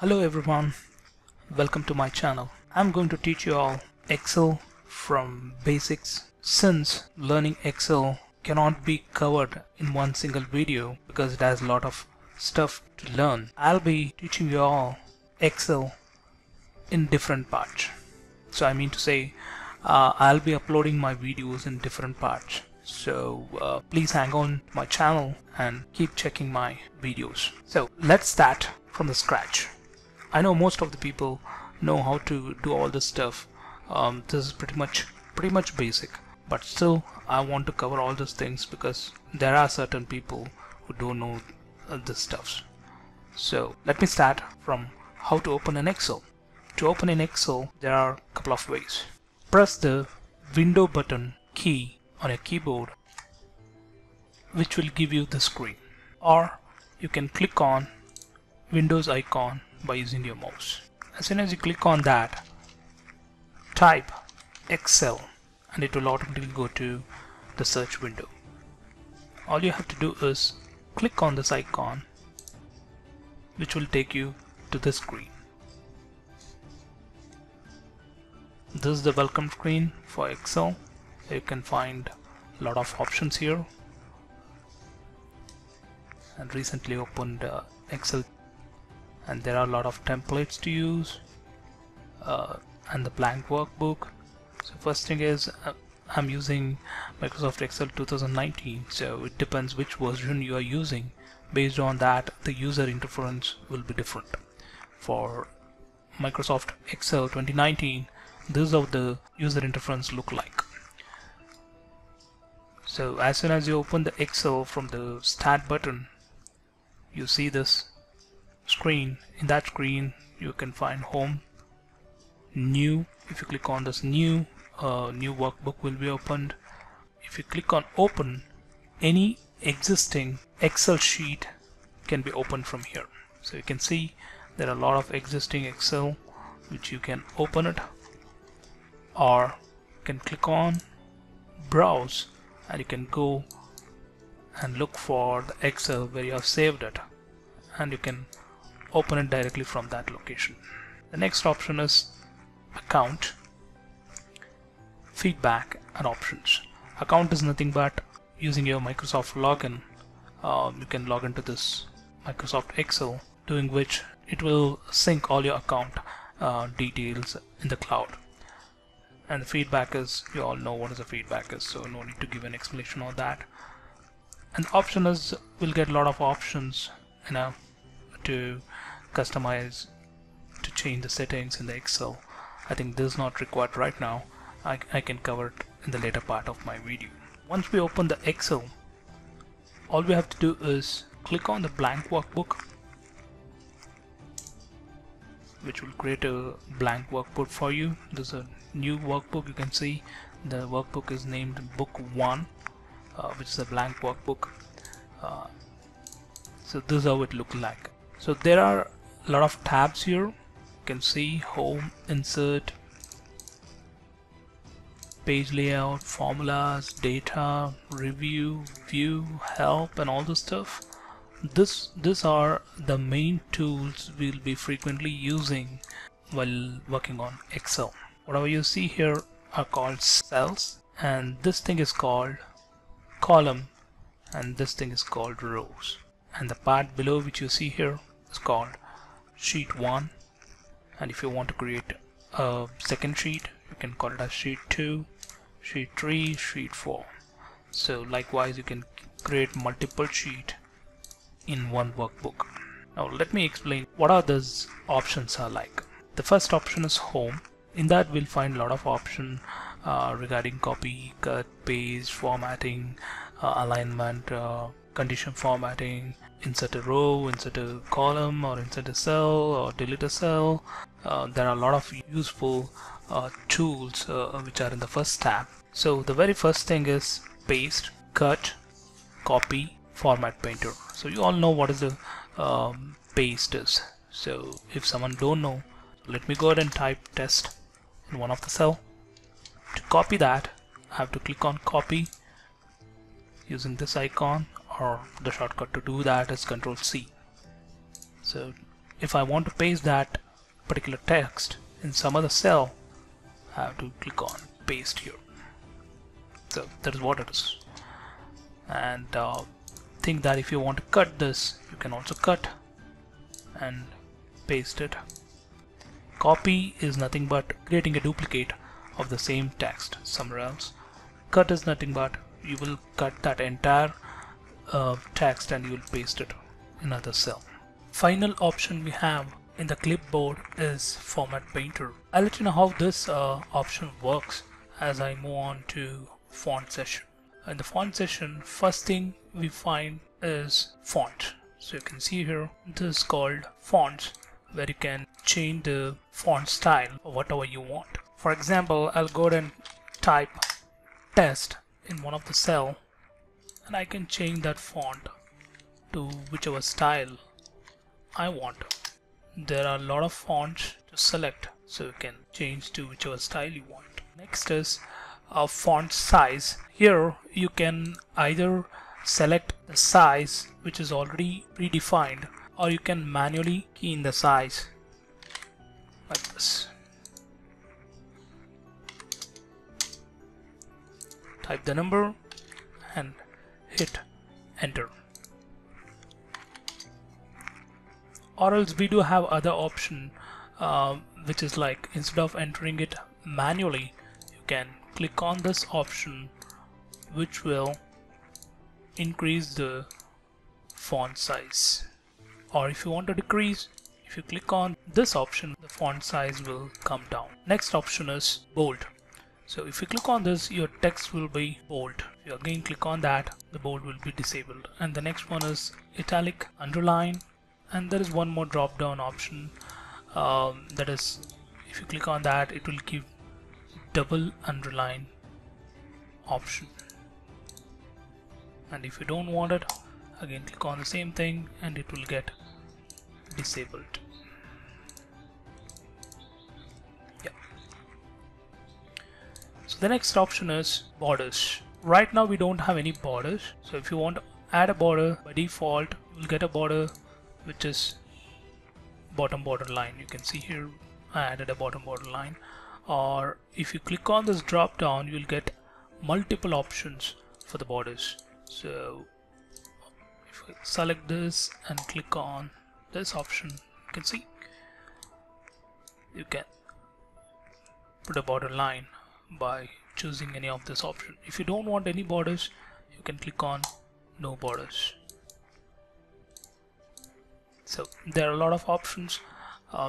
Hello everyone, welcome to my channel. I'm going to teach you all Excel from basics, since learning Excel cannot be covered in one single video because it has a lot of stuff to learn. I'll be teaching you all Excel in different parts. So I mean to say I'll be uploading my videos in different parts. So please hang on to my channel and keep checking my videos. So let's start from the scratch. I know most of the people know how to do all this stuff. This is pretty much basic, but still I want to cover all these things because there are certain people who don't know this stuff. So let me start from how to open an Excel. To open an Excel, there are a couple of ways. Press the window button key on your keyboard, which will give you the screen, or you can click on Windows icon by using your mouse. As soon as you click on that, type Excel and it will automatically go to the search window. All you have to do is click on this icon, which will take you to the screen. This is the welcome screen for Excel. You can find a lot of options here. And recently opened Excel, and there are a lot of templates to use and the blank workbook. So first thing is I'm using Microsoft Excel 2019, so it depends which version you are using. Based on that, the user interface will be different. For Microsoft Excel 2019, this is how the user interface look like. So as soon as you open the Excel from the start button, you see this screen. In that screen you can find home, new. If you click on this new, new workbook will be opened. If you click on open, any existing Excel sheet can be opened from here. So you can see there are a lot of existing Excel which you can open it, or you can click on browse and you can go and look for the Excel where you have saved it, and you can open it directly from that location. The next option is account, feedback and options. Account is nothing but using your Microsoft login. You can log into this Microsoft Excel, doing which it will sync all your account details in the cloud. And the feedback is, you all know what is the feedback is, so no need to give an explanation on that. And the option is, we'll get a lot of options, you know, to customize, to change the settings in the Excel. I think this is not required right now. I can cover it in the later part of my video. Once we open the Excel, all we have to do is click on the blank workbook, which will create a blank workbook for you. This is a new workbook. You can see the workbook is named Book 1, which is a blank workbook. So this is how it looks like. So there are a lot of tabs here. You can see home, insert, page layout, formulas, data, review, view, help, and all this stuff. These are the main tools we'll be frequently using while working on Excel. Whatever you see here are called cells, and this thing is called column, and this thing is called rows. And the part below which you see here is called sheet 1, and if you want to create a second sheet, you can call it as sheet 2, sheet 3, sheet 4. So likewise, you can create multiple sheets in one workbook. Now let me explain what are those options are like. The first option is home. In that we'll find a lot of options regarding copy, cut, paste, formatting, alignment, condition formatting, insert a row, insert a column, or insert a cell, or delete a cell. There are a lot of useful tools which are in the first tab. So the very first thing is paste, cut, copy, format painter. So you all know what is the paste is. So if someone don't know, let me go ahead and type test in one of the cell. To copy that, I have to click on copy using this icon, or the shortcut to do that is Ctrl C. So If I want to paste that particular text in some other cell, I have to click on paste here. So that is what it is. And think that if you want to cut this, you can also cut and paste it. Copy is nothing but creating a duplicate of the same text somewhere else. Cut is nothing but you will cut that entire text and you will paste it in another cell. Final option we have in the clipboard is Format Painter. I'll let you know how this option works as I move on to font session. In the font session, first thing we find is font. So you can see here, this is called fonts, where you can change the font style or whatever you want. For example, I'll go ahead and type test in one of the cell, and I can change that font to whichever style I want. There are a lot of fonts to select, so you can change to whichever style you want. Next is a font size. Here you can either select the size which is already predefined, or you can manually key in the size like this. Type the number and hit enter. Or else we do have other option which is like, instead of entering it manually, you can click on this option which will increase the font size. Or if you want to decrease, if you click on this option, the font size will come down. Next option is bold. So if you click on this, your text will be bold. If you again click on that, the bold will be disabled. And the next one is italic, underline, and there is one more drop down option, that is, if you click on that, it will give double underline option. And if you don't want it, again click on the same thing and it will get disabled. Yeah. So the next option is borders. Right now we don't have any borders, so if you want to add a border, by default you'll get a border which is bottom border line. You can see here I added a bottom border line. Or if you click on this drop down, you'll get multiple options for the borders. So if I select this and click on this option, you can see you can put a border line by choosing any of this option. If you don't want any borders, you can click on no borders. So there are a lot of options,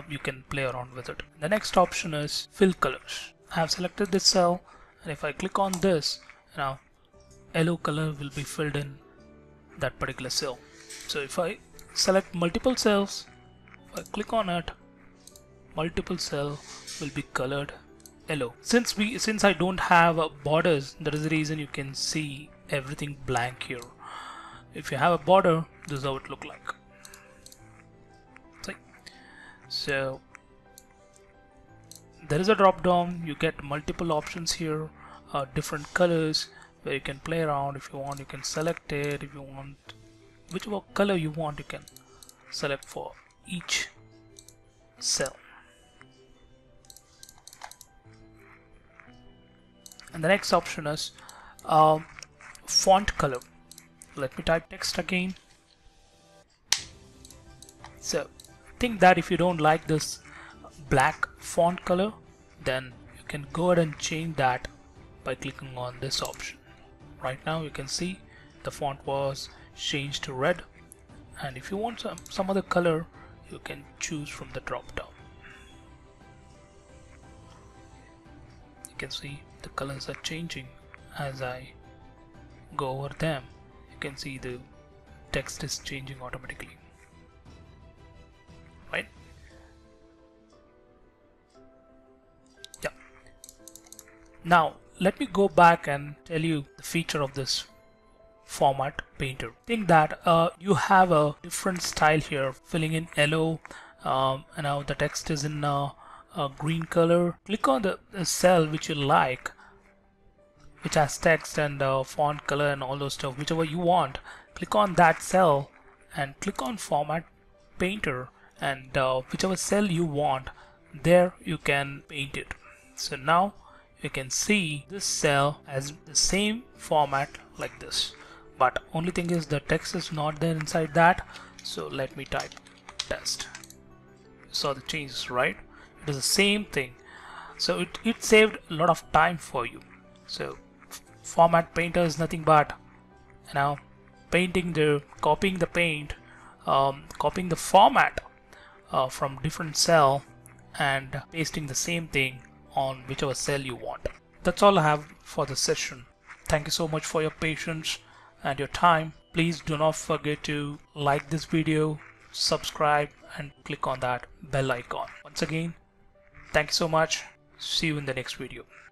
you can play around with it. The next option is fill colors. I have selected this cell, and if I click on this, now yellow color will be filled in that particular cell. So if I select multiple cells, if I click on it, multiple cell will be colored yellow. Since I don't have borders, that is the reason you can see everything blank here. If you have a border, this is how it look like. So there is a drop down, you get multiple options here, different colors where you can play around. If you want, you can select it. If you want, whichever color you want, you can select for each cell. And the next option is font color. Let me type text again. So think that if you don't like this black font color, then you can go ahead and change that by clicking on this option. Right now you can see the font was changed to red, and if you want some other color, you can choose from the drop down. You can see the colors are changing as I go over them. You can see the text is changing automatically. Right? Yeah. Now let me go back and tell you the feature of this format painter. Think that you have a different style here, filling in yellow, and now the text is in a green color. Click on the cell which you like, which has text and font color and all those stuff, whichever you want. Click on that cell and click on format painter. and whichever cell you want, there you can paint it. So now you can see this cell has the same format like this, but only thing is the text is not there inside that. So let me type test. So the changes, right? It is the same thing. So it saved a lot of time for you. So format painter is nothing but, you know, painting the copying the paint, copying the format from different cell and pasting the same thing on whichever cell you want. That's all I have for this session. Thank you so much for your patience and your time. Please do not forget to like this video, subscribe, and click on that bell icon. Once again, thank you so much. See you in the next video.